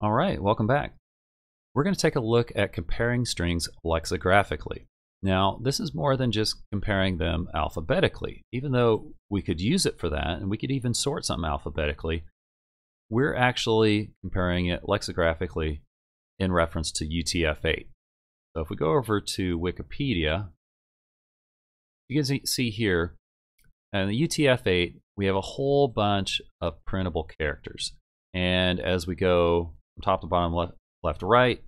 All right, welcome back. We're going to take a look at comparing strings lexicographically. Now, this is more than just comparing them alphabetically. Even though we could use it for that, and we could even sort something alphabetically, we're actually comparing it lexicographically in reference to UTF-8. So if we go over to Wikipedia, you can see here, in the UTF-8, we have a whole bunch of printable characters. And as we go from top to bottom, left to right,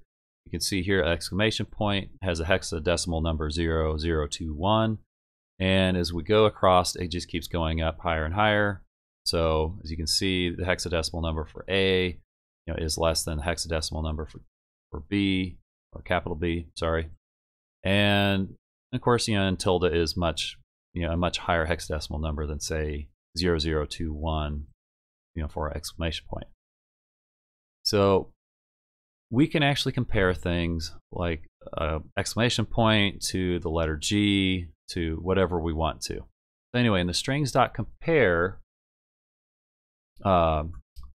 you can see here exclamation point has a hexadecimal number 0021. And as we go across, it just keeps going up higher and higher. So as you can see, the hexadecimal number for A is less than the hexadecimal number for B, or capital B, sorry. And of course, and tilde is much, a much higher hexadecimal number than say 0021, for our exclamation point. So we can actually compare things like exclamation point to the letter G to whatever we want to. So anyway, in the strings.Compare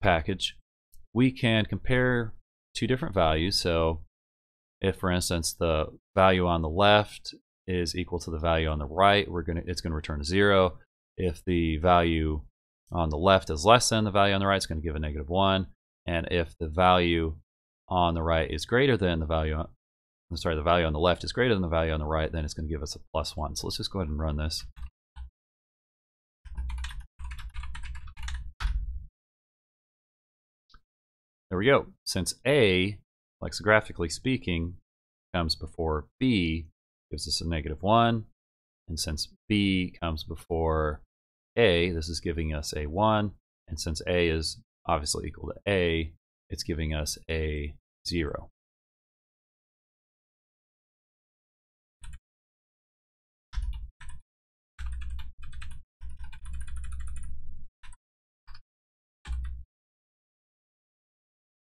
package, we can compare two different values. So if, for instance, the value on the left is equal to the value on the right, it's going to return 0. If the value on the left is less than the value on the right, it's going to give a -1. And if the value on the right is greater than the value on, the value on the left is greater than the value on the right, then it's going to give us a +1. So let's just go ahead and run this. There we go. Since A, lexicographically speaking, comes before B, gives us a -1. And since B comes before A, this is giving us a 1. And since A is obviously equal to A, it's giving us a 0.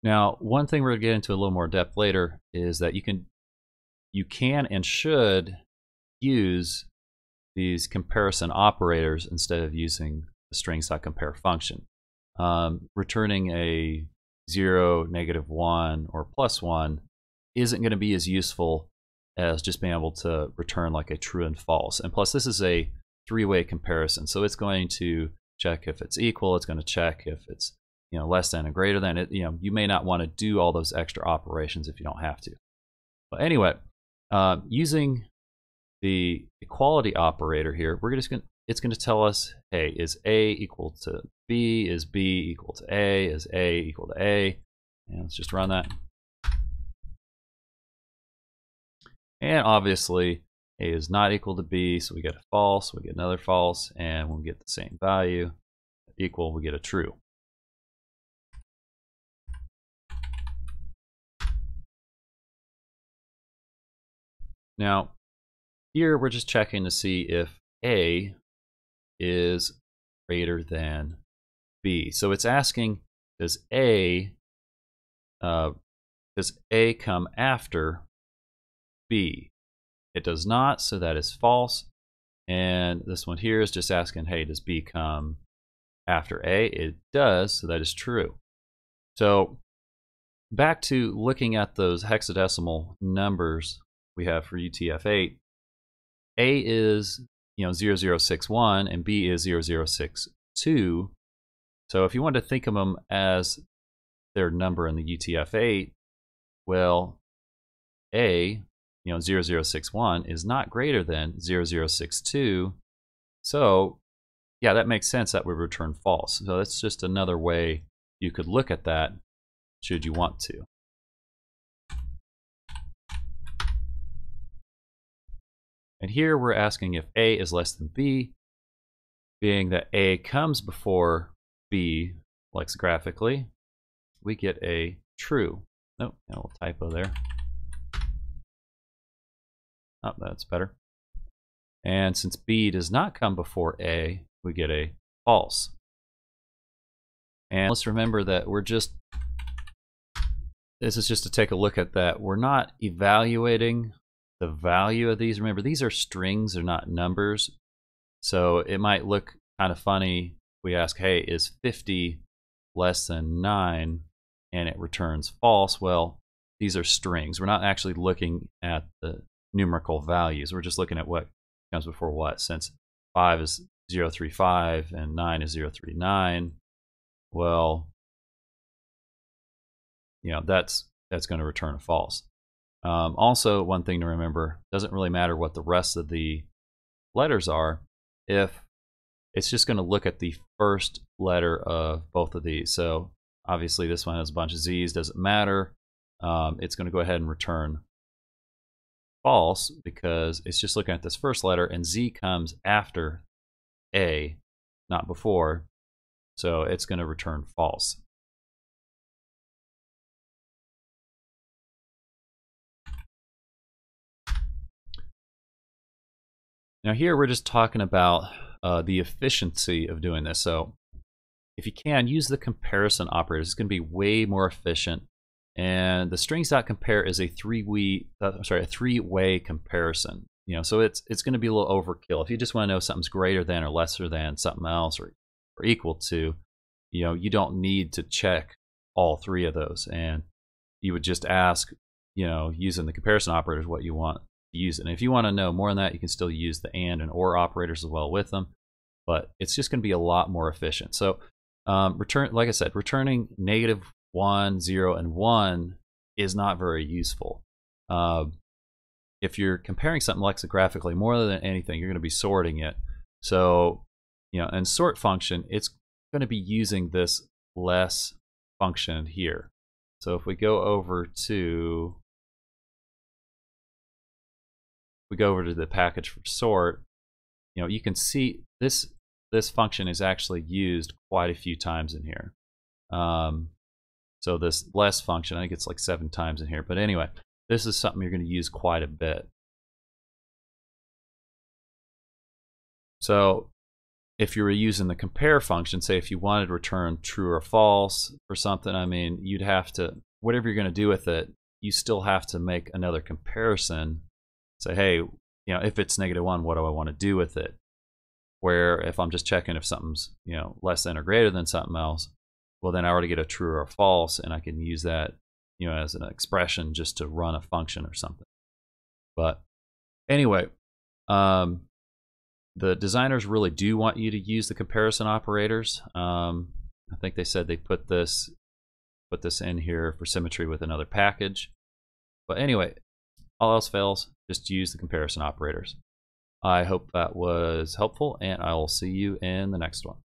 Now, one thing we're going to get into a little more depth later is that you can and should use these comparison operators instead of using the strings.Compare function. Returning a 0, -1, or +1 isn't going to be as useful as just being able to return like a true and false. And plus, this is a three-way comparison, so it's going to check if it's equal. It's going to check if it's less than and greater than. You may not want to do all those extra operations if you don't have to. But anyway, using the equality operator here, it's going to tell us, hey, is A equal to B? Is B equal to A? Is A equal to A? And let's just run that. And obviously, A is not equal to B, so we get a false, we get another false, and we'll get the same value. Equal, we get a true. Now, here we're just checking to see if A is greater than B. So it's asking, does A come after B? It does not, so that is false. And this one here is just asking, hey, does B come after A? It does, so that is true. So back to looking at those hexadecimal numbers we have for UTF-8, A is 0061 and B is 0062. So if you want to think of them as their number in the UTF-8, well, A 0061 is not greater than 0062. So yeah, that makes sense that we return false. So that's just another way you could look at that should you want to. And here we're asking if A is less than B, being that A comes before B lexicographically, we get a true. Nope, a little typo there. Oh, that's better. And since B does not come before A, we get a false. And let's remember that this is just to take a look at that. We're not evaluating the value of these. Remember, these are strings, they're not numbers. So it might look kind of funny. We ask, hey, is 50 less than 9? and it returns false, well, these are strings. We're not actually looking at the numerical values. We're just looking at what comes before what. Since 5 is 035 and 9 is 039, well, you know, that's going to return false. Also, one thing to remember, doesn't really matter what the rest of the letters are if it's just going to look at the first letter of both of these. So obviously this one has a bunch of Z's, doesn't matter. It's going to go ahead and return false because it's just looking at this first letter, and Z comes after A, not before, so it's going to return false. Now here we're just talking about the efficiency of doing this. So if you can, use the comparison operators. It's going to be way more efficient. And the strings.compare is a three-way comparison. You know, so it's going to be a little overkill. If you just want to know something's greater than or lesser than something else, or equal to, you know, you don't need to check all three of those. And you would just ask, you know, using the comparison operators, what you want use it. And if you want to know more than that, you can still use the and or operators as well with them, but it's just going to be a lot more efficient. So like I said, returning -1, 0, and 1 is not very useful. If you're comparing something lexicographically, more than anything, you're going to be sorting it. So, you know, and sort function, it's going to be using this less function here. So if we go over to the package for sort, you know, you can see this function is actually used quite a few times in here. So this less function, I think it's like 7 times in here. But anyway, this is something you're going to use quite a bit. So if you were using the compare function, say if you wanted to return true or false or something, I mean, you'd have to, whatever you're going to do with it, you still have to make another comparison. Say, hey, you know, if it's -1, what do I want to do with it? Where if I'm just checking if something's, you know, less than or greater than something else, well, then I already get a true or a false, and I can use that, you know, as an expression just to run a function or something. But anyway, the designers really do want you to use the comparison operators. I think they said they put this in here for symmetry with another package. But anyway, all else fails, just use the comparison operators. I hope that was helpful, and I will see you in the next one.